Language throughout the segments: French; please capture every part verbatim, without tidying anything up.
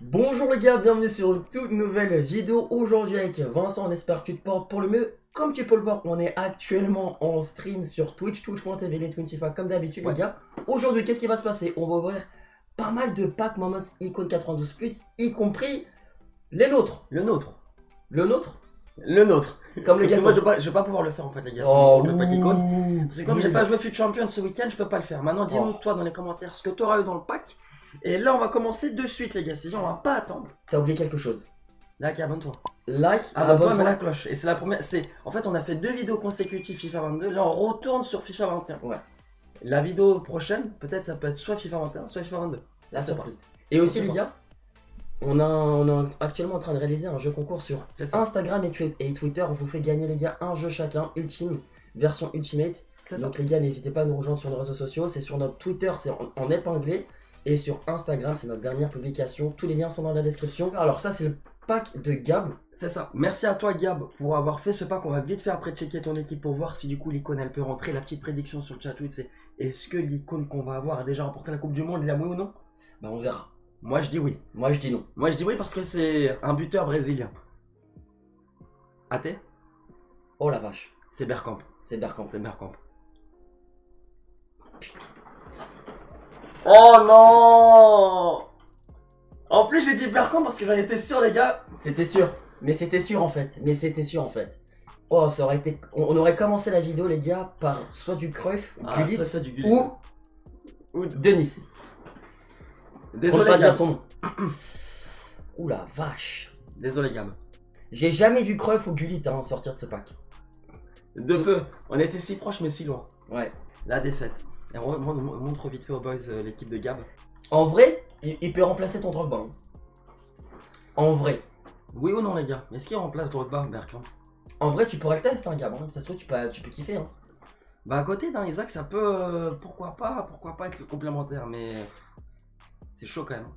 Bonjour les gars, bienvenue sur une toute nouvelle vidéo aujourd'hui avec Vincent, on espère que tu te portes pour le mieux. Comme tu peux le voir, on est actuellement en stream sur Twitch, twitch point t v, les Twin FIFA comme d'habitude ouais. Les gars. Aujourd'hui, qu'est-ce qui va se passer? On va ouvrir pas mal de packs Moments Icon quatre-vingt-douze plus, y compris les nôtres. Le nôtre. Le nôtre Le nôtre. Comme les gars. Moi, je vais pas, je vais pas pouvoir le faire en fait les gars. Oh, le pack icône. Parce que comme j'ai pas joué F U T Champion ce week-end, je peux pas le faire. Maintenant, dis-nous oh. toi dans les commentaires ce que tu auras eu dans le pack. Et là, on va commencer de suite, les gars. C'est genre, on va pas attendre. T'as oublié quelque chose. Like et abonne-toi. Like, abonne-toi, mets la cloche. Et c'est la première. C'est en fait, on a fait deux vidéos consécutives FIFA vingt-deux. Là, on retourne sur FIFA vingt et un. Ouais. La vidéo prochaine, peut-être, ça peut être soit FIFA vingt et un, soit FIFA vingt-deux. La surprise. Et aussi, les gars, on, a, on est actuellement en train de réaliser un jeu concours sur Instagram et Twitter. On vous fait gagner, les gars, un jeu chacun, ultime, version ultimate. Donc, les gars, n'hésitez pas à nous rejoindre sur nos réseaux sociaux. C'est sur notre Twitter, c'est en, en épinglé. Et sur Instagram, c'est notre dernière publication. Tous les liens sont dans la description. Alors ça, c'est le pack de Gab. C'est ça. Merci à toi, Gab, pour avoir fait ce pack. On va vite faire après checker ton équipe pour voir si du coup l'icône, elle peut rentrer. La petite prédiction sur le chat Twitch, c'est est-ce que l'icône qu'on va avoir a déjà remporté la Coupe du Monde, il a oui ou non? Bah on verra. Moi, je dis oui. Moi, je dis non. Moi, je dis oui parce que c'est un buteur brésilien. Até? Oh la vache. C'est Bergkamp. C'est Bergkamp. C'est Bergkamp. Oh non! En plus j'ai dit Bergkamp parce que j'en étais sûr les gars. C'était sûr, mais c'était sûr en fait, mais c'était sûr en fait. Oh ça aurait été, on aurait commencé la vidéo les gars par soit du Cruyff, ah, Gullit, soit, soit du Gullit ou, ou de... Dennis. Désolé. On peut pas dire son nom. Ouh la vache. Désolé Gab. J'ai jamais vu Cruyff ou Gullit hein, sortir de ce pack. De peu. On était si proche mais si loin. Ouais. La défaite. Et montre vite fait aux boys euh, l'équipe de Gab. En vrai, il, il peut remplacer ton Drogba. En vrai. Oui ou non les gars? Est-ce qu'il remplace Drogba, Bergkamp? En vrai, tu pourrais le tester, hein, Gab. Hein. Ça se trouve, tu peux, tu peux kiffer. Hein. Bah à côté d'un Isaac, ça peut... Euh, pourquoi pas pourquoi pas être le complémentaire, mais... C'est chaud quand même. Hein.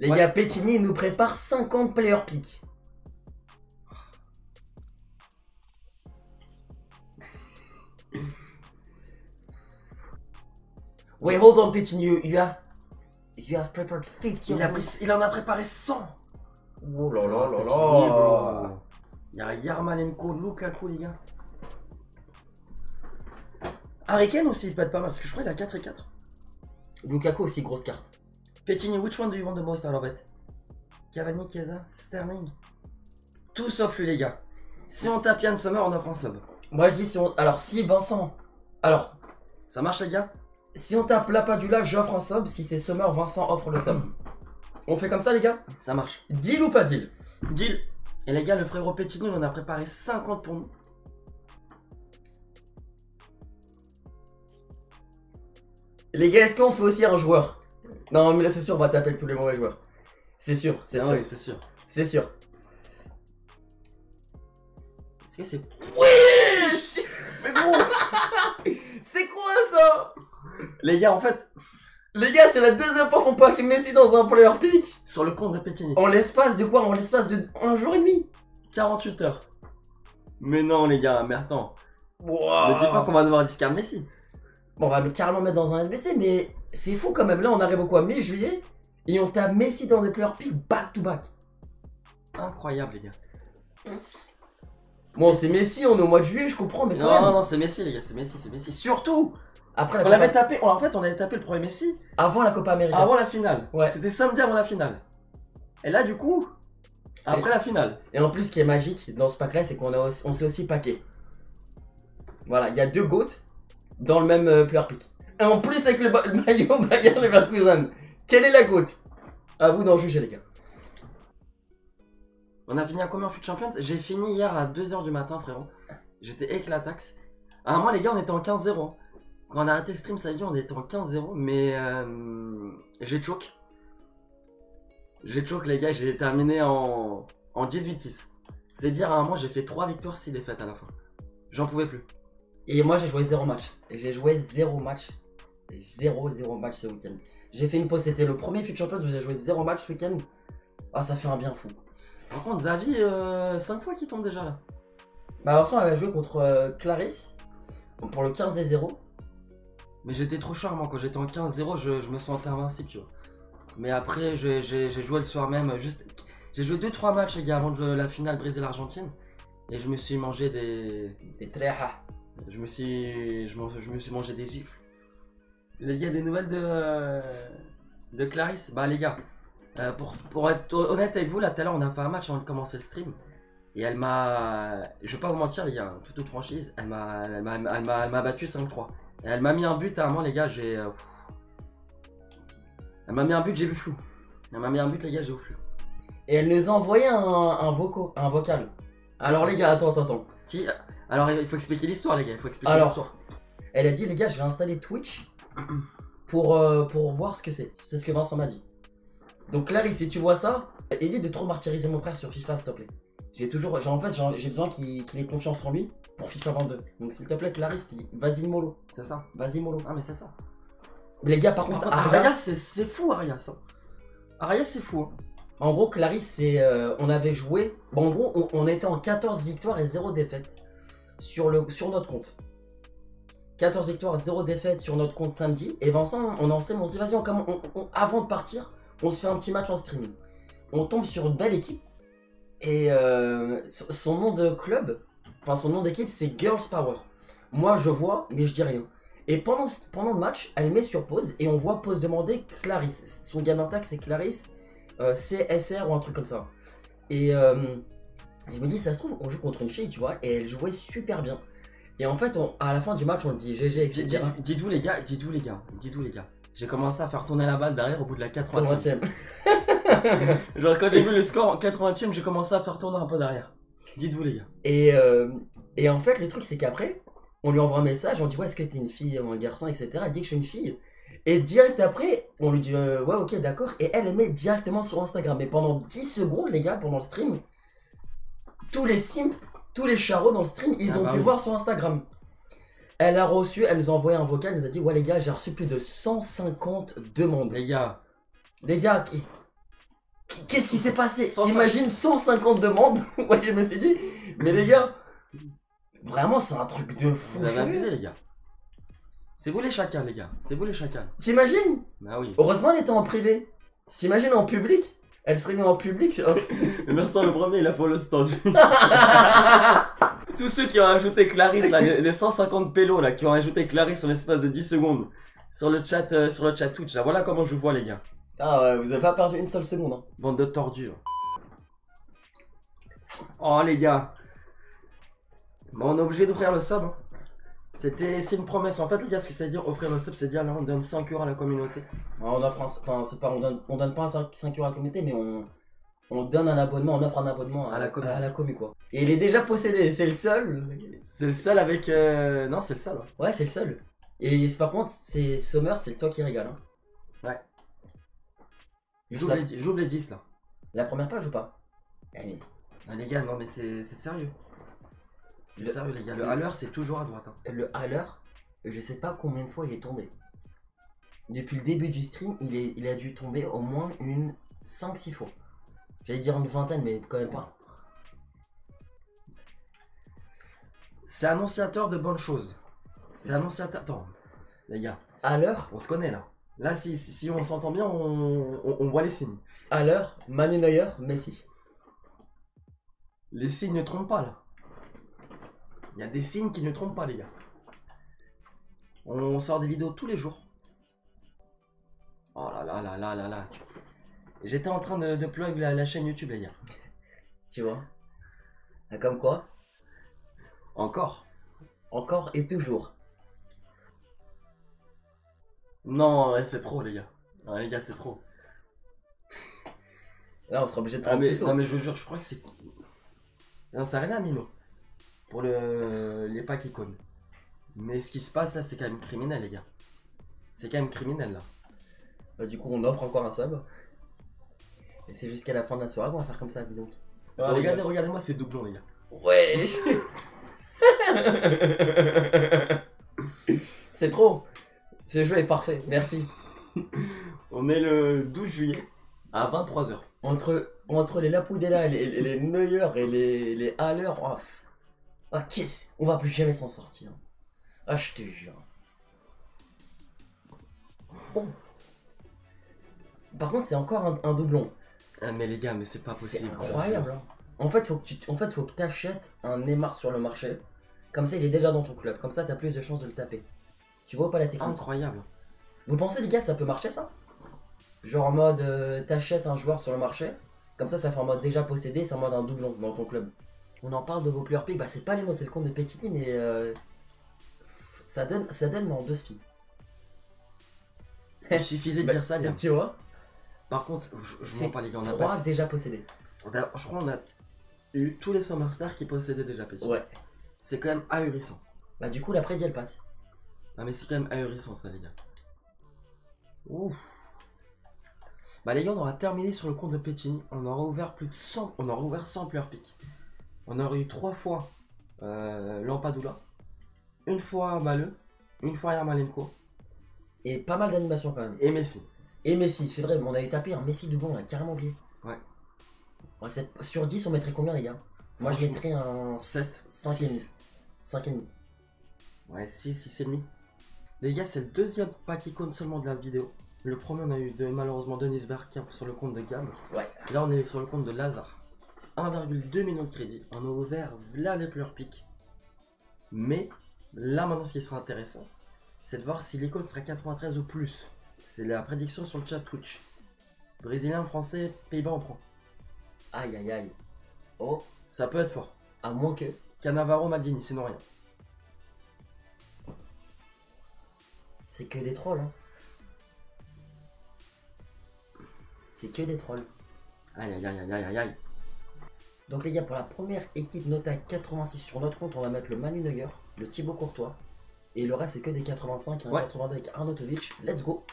Les ouais. gars, Pettini nous prépare cinquante player pick. Wait, hold on, Pettini, you, you have, you have prepared fifty. Il, a pris, il en a préparé cent. Oh là là là là. Il y a Yarmalenko, Lukaku, les gars. Harry Kane aussi, il peut être pas mal, parce que je crois qu'il a quatre et quatre. Lukaku aussi, grosse carte. Pettini, which one do you want the most, alors, bête? Cavani, Chiesa, Sterling. Tout sauf lui, les gars. Si on tape Yann Sommer, on offre un sub. Moi, je dis si on... Alors, si Vincent... Alors... Ça marche, les gars? Si on tape Lapadula, j'offre un sub. Si c'est Sommer, Vincent offre le sub. On fait comme ça, les gars? Ça marche. Deal ou pas deal? Deal. Et les gars, le frérot Pettini, on a préparé cinquante pour nous. Les gars, est-ce qu'on fait aussi un joueur? Non, mais là, c'est sûr, on va taper tous les mauvais joueurs. C'est sûr, c'est ah sûr. Oui, c'est sûr. C'est sûr. Est-ce que c'est... Oui. Mais gros. C'est quoi ça? Les gars, en fait, les gars, c'est la deuxième fois qu'on pack Messi dans un player pick sur le compte de Pettini. En l'espace de quoi? En l'espace de un jour et demi, quarante-huit heures. Mais non, les gars, mais attends. Wow. Ne dis pas qu'on va devoir discard Messi. Bon, on va carrément mettre dans un S B C, mais c'est fou quand même. Là, on arrive au quoi, mi-juillet, et on tape Messi dans des player pick back to back. Incroyable, les gars. Bon, c'est Messi, on est au mois de juillet, je comprends, mais quand même. Non, non, c'est Messi, les gars, c'est Messi, c'est Messi. Surtout. Après la on Copa... l'avait tapé, en fait on avait tapé le premier Messi avant la Copa Américaine. Avant la finale, ouais. C'était samedi avant la finale. Et là du coup, après et... la finale. Et en plus ce qui est magique dans ce pack là, c'est qu'on aussi... on s'est aussi paqué. Voilà, il y a deux goats dans le même euh, player pick. Et en plus avec le, ba... le maillot Bayer Leverkusen. Quelle est la goat? À vous d'en juger les gars. On a fini à combien en F U T Champions? J'ai fini hier à deux heures du matin frérot. J'étais éclataxe. À un moment les gars on était en quinze zéro. Quand on a arrêté le stream, ça y est, on était en quinze zéro, mais euh, j'ai choke. J'ai choke, les gars, j'ai terminé en, en dix-huit six. C'est dire, à un moment, j'ai fait trois victoires, six défaites à la fin. J'en pouvais plus. Et moi, j'ai joué zéro match. J'ai joué zéro match. zéro zéro match ce week-end. J'ai fait une pause, c'était le premier F U T Champions où j'ai joué zéro match ce week-end. Ah, ça fait un bien fou. Par contre, Xavi, euh, cinq fois qu'il tombe déjà là. Bah, alors ça, on avait joué contre euh, Clarisse pour le quinze zéro. Mais j'étais trop charmant, quand j'étais en quinze zéro, je, je me sentais invincible, tu vois. Mais après, j'ai joué le soir même. Juste, j'ai joué deux trois matchs, les gars, avant de la finale Brésil-Argentine. Et je me suis mangé des... Des trejas. Je me suis... Je, je me suis mangé des gifles. Les gars, des nouvelles de... Euh, de Clarisse. Bah les gars, euh, pour, pour être honnête avec vous, là, tout à l'heure, on a fait un match avant de commencer le stream. Et elle m'a... Je vais pas vous mentir, les gars, toute toute franchise, elle m'a battu cinq trois. Et elle m'a mis un but à un moment, les gars, j'ai... Euh, elle m'a mis un but, j'ai vu flou. Elle m'a mis un but, les gars, j'ai vu flou. Et elle nous a envoyé un, un, voco, un vocal. Alors les gars, attends, attends, attends. Qui... Alors il faut expliquer l'histoire, les gars, il faut expliquer l'histoire. Elle a dit, les gars, je vais installer Twitch pour, euh, pour voir ce que c'est. C'est ce que Vincent m'a dit. Donc Clarisse, si tu vois ça, évite de trop martyriser mon frère sur FIFA, s'il te plaît. J'ai toujours, en fait, j'ai besoin qu'il qu'il ait confiance en lui pour FIFA vingt-deux. Donc s'il te plaît, Clarisse, vas-y mollo. C'est ça. Vas-y mollo. Ah mais c'est ça. Les gars, par, par contre, contre Arias, c'est fou, Arias. Arias, c'est fou. Hein. En gros, Clarisse, c'est, euh, on avait joué, en gros, on, on était en quatorze victoires et zéro défaite sur, le, sur notre compte. quatorze victoires, zéro défaite sur notre compte samedi. Et Vincent, on est en stream, on se dit, vas-y, on, on, on, avant de partir, on se fait un petit match en streaming. On tombe sur une belle équipe. Et euh, son nom de club, enfin son nom d'équipe, c'est Girls Power. Moi, je vois, mais je dis rien. Et pendant, pendant le match, elle met sur pause et on voit pause demander Clarisse. Son gamertag, c'est Clarisse. Euh, C S R ou un truc comme ça. Et euh, je me dis, ça se trouve, on joue contre une fille, tu vois, et elle jouait super bien. Et en fait, on, à la fin du match, on dit G G, et cetera. Dites-vous les gars, dites-vous les gars, dites-vous les gars. J'ai commencé à faire tourner la balle derrière au bout de la quatre-vingtième. Genre quand j'ai vu le score en quatre-vingtième, j'ai commencé à faire tourner un peu derrière. Dites-vous les gars. Et, euh, et en fait, le truc, c'est qu'après, on lui envoie un message, on dit, ouais, est-ce que t'es une fille ou un garçon, et cetera. Elle dit que je suis une fille. Et direct après, on lui dit euh, ouais, ok, d'accord. Et elle met directement sur Instagram. Et pendant dix secondes, les gars, pendant le stream, tous les simps, tous les charros dans le stream, ils ah ont bah pu oui. voir sur Instagram. Elle a reçu, elle nous a envoyé un vocal, elle nous a dit ouais, les gars, j'ai reçu plus de cent cinquante demandes. Les gars, les gars, qu'est-ce qui s'est passé? Imagine cent cinquante demandes. Ouais, je me suis dit, mais les gars, vraiment, c'est un truc de fou. Vous avez abusé, les gars. C'est vous les chacals, les gars. C'est vous les chacals. T'imagines? Bah oui. Heureusement, elle était en privé. T'imagines en public? Elle serait mise en public. Vincent, le premier, il a follow stand. Tous ceux qui ont ajouté Clarisse, là, les cent cinquante pélos là, qui ont ajouté Clarisse en l'espace de dix secondes sur le chat, euh, sur le chat Twitch, là, voilà comment je vois, les gars. Ah ouais, vous avez pas perdu une seule seconde. Hein. Bande de tordus. Oh, les gars. Bon, on est obligé d'ouvrir le sub. Hein. C'était, c'est une promesse en fait les gars, ce que ça veut dire offrir un sub, c'est dire là on donne cinq euros à la communauté. On offre un, enfin c'est pas, on donne, on donne pas cinq euros à la communauté mais on, on donne un abonnement, on offre un abonnement à, à la commu. À la commu quoi. Et il est déjà possédé, c'est le seul. C'est le seul avec, euh... non c'est le seul. Ouais, ouais c'est le seul. Et par contre c'est Sommer, c'est toi qui régale. Hein. Ouais. J'ouvre les, j'ouvre les dix là. La première page ou pas? Allez. Ah, les gars non mais c'est sérieux. C'est sérieux les gars, le Haller c'est toujours à droite. Hein. Le Haller, je sais pas combien de fois il est tombé. Depuis le début du stream, il, est, il a dû tomber au moins une cinq six fois. J'allais dire une vingtaine, mais quand même pas. C'est annonciateur de bonnes choses. C'est annonciateur... Attends, les gars. Haller, on se connaît là. Là, si, si, si on s'entend bien, on, on, on voit les signes. Haller, Manu Neuer, Messi. Les signes ne trompent pas là. Il y a des signes qui ne trompent pas les gars. On sort des vidéos tous les jours. Oh là là là là là là. J'étais en train de, de plug la, la chaîne YouTube les gars. Tu vois. Comme quoi. Encore. Encore et toujours. Non ouais, c'est trop les gars. Non, les gars c'est trop. Là on sera obligé de prendre ah, mais, ce Non mais je vous jure je crois que c'est... Non ça rien à Mino. Pour le... les packs icônes. Mais ce qui se passe là, c'est quand même criminel, les gars. C'est quand même criminel là. Bah, du coup, on offre encore un sub. Et c'est jusqu'à la fin de la soirée qu'on va faire comme ça, dis donc. Ah, donc regardez, regardez-moi ces doublons, les gars. Ouais. C'est trop. Ce jeu est parfait, merci. On est le douze juillet à vingt-trois heures. Entre, entre les Lapadula, les, les, les Neuer et les, les Haller. Oh. Ah qu'est-ce, on va plus jamais s'en sortir. Ah je te jure. Oh. Par contre, c'est encore un, un doublon. Ah, mais les gars, mais c'est pas possible. C'est incroyable. En fait, faut que tu en fait, faut que t'achètes un Neymar sur le marché. Comme ça, il est déjà dans ton club. Comme ça, t'as plus de chances de le taper. Tu vois pas la technique? Incroyable. Vous pensez, les gars, ça peut marcher, ça? Genre en mode, euh, t'achètes un joueur sur le marché. Comme ça, ça fait en mode déjà possédé. C'est en mode un doublon dans ton club. On en parle de vos player picks. Bah, c'est pas les mots, c'est le compte de Petit, mais... Euh, ça donne, ça donne, mais en deux skis. Il suffisait de bah, dire ça, bien. Tu vois. Par contre, je, je m'en parle, les gars, on a trois déjà possédés. A, je crois qu'on a eu tous les Summer Stars qui possédaient déjà Petit. Ouais. C'est quand même ahurissant. Bah du coup, la prédie, elle passe. Non mais c'est quand même ahurissant, ça, les gars. Ouf. Bah les gars, on aura terminé sur le compte de Petit. On aura ouvert plus de cent, on aura ouvert cent player picks. On aura eu trois fois euh, Lapadula, une fois Maleux, une fois Yarmalenko. Et pas mal d'animations quand même. Et Messi. Et Messi, c'est vrai, on avait tapé un Messi doublon, on l'a carrément oublié. Ouais. Ouais, sur dix, on mettrait combien, les gars? Moi, je mettrais un sept, cinq virgule cinq. Ouais, six, six virgule cinq. Les gars, c'est le deuxième pack icône seulement de la vidéo. Le premier, on a eu de, malheureusement Dennis Bergkamp sur le compte de Gab. Ouais. Là, on est sur le compte de Lazare. un virgule deux million de crédits. On a ouvert là les pleurs pics. Mais là, maintenant, ce qui sera intéressant, c'est de voir si l'icône sera quatre-vingt-treize ou plus. C'est la prédiction sur le chat Twitch. Brésilien, français, Pays-Bas, on prend. Aïe aïe aïe. Oh, ça peut être fort. À moins que. Cannavaro, Maldini, c'est non rien. C'est que des trolls, hein. C'est que des trolls. Aïe aïe aïe aïe aïe aïe. Donc les gars, pour la première équipe nota quatre-vingt-six sur notre compte, on va mettre le Manu Neuer, le Thibaut Courtois. Et le reste, c'est que des quatre-vingt-cinq et ouais. quatre-vingt-deux avec Arnautovic. Let's go.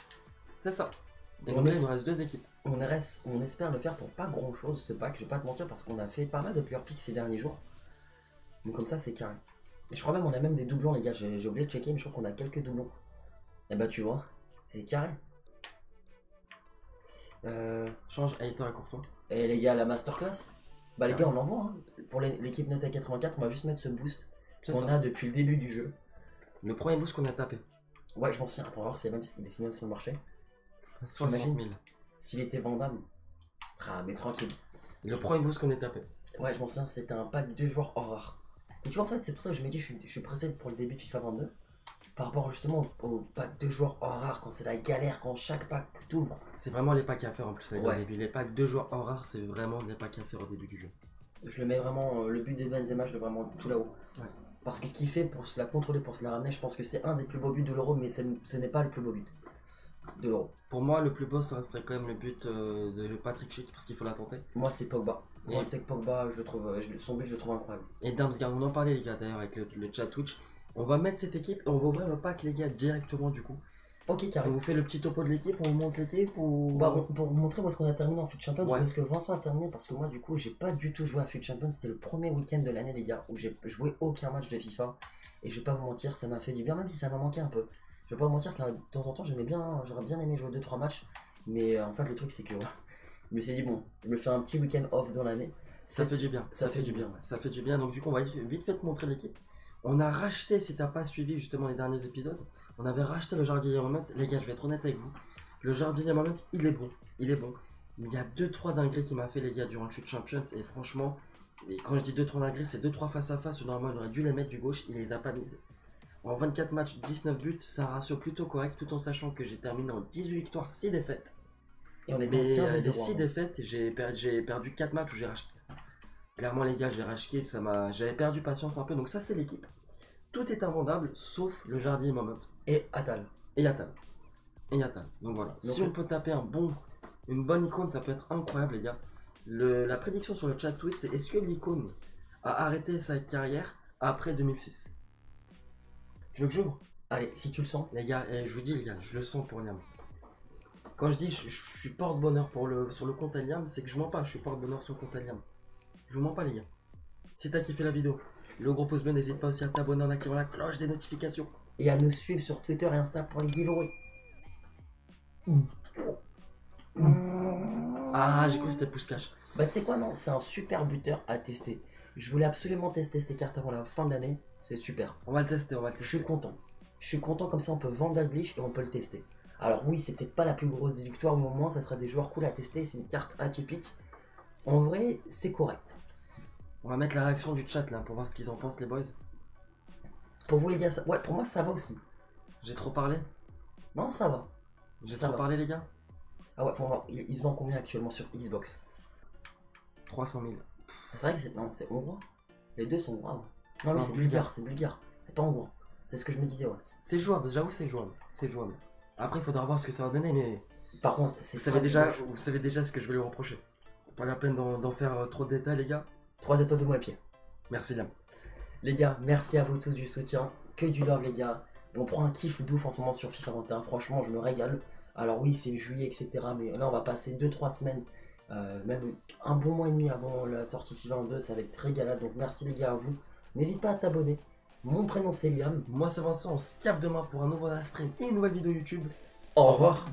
C'est ça. Et on, on es... reste deux équipes. On, reste... on espère le faire pour pas grand chose ce pack. Je vais pas te mentir parce qu'on a fait pas mal de player picks ces derniers jours. Donc comme ça, c'est carré. Et je crois même on a même des doublons, les gars. J'ai oublié de checker, mais je crois qu'on a quelques doublons. Et bah tu vois, c'est carré. Euh... Change Hater à Courtois. Et les gars, la masterclass. Bah les gars, on l'envoie. Hein. Pour l'équipe Nota quatre-vingt-quatre, on va juste mettre ce boost qu'on a depuis le début du jeu. Le premier boost qu'on a tapé. Ouais, je m'en souviens. Attends, voir, c'est même, même sur le marché. soixante mille. S'il était vendable. Ah, mais tranquille. Le premier boost qu'on a tapé. Ouais, je m'en souviens, c'était un pack de joueurs hors rare. Et tu vois, en fait, c'est pour ça que je me dis, je suis, je suis pressé pour le début de FIFA vingt-deux. Par rapport justement au, au pack de joueurs hors rare, quand c'est la galère, quand chaque pack t'ouvre. C'est vraiment les packs à faire en plus. Ouais. Début. Les packs de joueurs hors rare, c'est vraiment les packs à faire au début du jeu. Je le mets vraiment, le but de Benzema, je le mets vraiment tout là-haut. Ouais. Parce que ce qu'il fait pour se la contrôler, pour se la ramener, je pense que c'est un des plus beaux buts de l'Euro, mais ce n'est pas le plus beau but de l'Euro. Pour moi, le plus beau, ça resterait quand même le but euh, de Patrick Schick, parce qu'il faut la tenter. Moi, c'est Pogba. Et... Moi, c'est Pogba, je trouve, je, son but, je le trouve incroyable. Et Damsgaard, on en parlait, les gars, d'ailleurs, avec le, le chat Twitch. On va mettre cette équipe et on va ouvrir le pack, les gars, directement, du coup. Ok, carré. On vous fait le petit topo de l'équipe, on vous montre l'équipe ou... Bah, on, pour vous montrer où est-ce qu'on a terminé en FUT Champion, ouais. Où est-ce que Vincent a terminé, parce que moi, du coup, j'ai pas du tout joué à FUT Champion. C'était le premier week-end de l'année, les gars, où j'ai joué aucun match de FIFA. Et je vais pas vous mentir, ça m'a fait du bien, même si ça m'a manqué un peu. Je vais pas vous mentir, car de temps en temps, j'aimais bien, j'aurais bien aimé jouer deux trois matchs. Mais euh, en fait, le truc, c'est que ouais, je me suis dit, bon, je me fais un petit week-end off dans l'année. Ça, ça fait du bien. Ça, ça fait, fait du bien, bien ouais. Ça fait du bien. Donc, du coup, on va vite fait te montrer l'équipe. On a racheté, si t'as pas suivi justement les derniers épisodes, on avait racheté le jardin Yarmalenko. Les gars, je vais être honnête avec vous. Le jardin Yarmalenko, il est bon. Il est bon. Il y a deux trois dingueries qui m'a fait, les gars, durant le FUT Champions. Et franchement, et quand je dis deux trois dingueries, c'est deux trois face à face. Normalement, il aurait dû les mettre du gauche. Il les a pas mises. En vingt-quatre matchs, dix-neuf buts. C'est un ratio plutôt correct. Tout en sachant que j'ai terminé en dix-huit victoires, six défaites. Et on est dans quinze à zéro. six défaites. J'ai perdu, perdu quatre matchs où j'ai racheté. Clairement, les gars, j'ai racheté, ça m'a, j'avais perdu patience un peu, donc ça c'est l'équipe. Tout est invendable, sauf le jardin Mamotte. Et Atal. Et Atal. Et Atal. Donc voilà, donc, si on peut taper un bon, une bonne icône, ça peut être incroyable, les gars. Le, la prédiction sur le chat Twitch, c'est est-ce que l'icône a arrêté sa carrière après deux mille six? Tu veux que j'ouvre? Allez, si tu le sens. Les gars, je vous dis, les gars, je le sens pour Liam. Quand je dis je, je, je suis porte-bonheur pour le, sur le compte à Liam, c'est que je mens pas, je suis porte-bonheur sur le compte à Liam. Je vous mens pas, les gars. Si t'as kiffé la vidéo, le gros pouce bleu, n'hésite pas aussi à t'abonner en activant la cloche des notifications. Et à nous suivre sur Twitter et Insta pour les giveaways. Mmh. Mmh. Ah, j'ai cru que c'était pouce cash. Bah tu sais quoi, non, c'est un super buteur à tester. Je voulais absolument tester cette carte avant la fin de l'année. C'est super. On va le tester, on va le tester. Je suis content. Je suis content, comme ça on peut vendre la glitch et on peut le tester. Alors oui, c'est peut-être pas la plus grosse des victoires au moment, ça sera des joueurs cool à tester, c'est une carte atypique. En vrai, c'est correct. On va mettre la réaction du chat là, pour voir ce qu'ils en pensent les boys. Pour vous les gars, ça... ouais, pour moi ça va aussi. J'ai trop parlé? Non, ça va. J'ai trop va. parlé les gars? Ah ouais, enfin, ils se vendent combien actuellement sur Xbox? Trois cent mille. C'est vrai que c'est... non, c'est hongrois. Les deux sont hongrois. Non, lui c'est bulgare, c'est bulgare. C'est pas hongrois. C'est ce que je me disais, ouais. C'est jouable, j'avoue c'est jouable. C'est jouable. Après, il faudra voir ce que ça va donner, mais... Par contre, c'est... Vous savez déjà, vous savez déjà ce que je vais lui reprocher. Pas la peine d'en faire trop de détails, les gars. Trois étoiles de moi à pied. Merci, Liam. Les gars, merci à vous tous du soutien. Que du love, les gars. On prend un kiff d'ouf en ce moment sur FIFA vingt et un. Franchement, je me régale. Alors oui, c'est juillet, et cetera. Mais là, on va passer deux trois semaines, euh, même un bon mois et demi avant la sortie FIFA vingt-deux. Ça va être très galade. Donc merci, les gars, à vous. N'hésite pas à t'abonner. Mon prénom, c'est Liam. Moi, c'est Vincent. On se capte demain pour un nouveau stream et une nouvelle vidéo YouTube. Au revoir.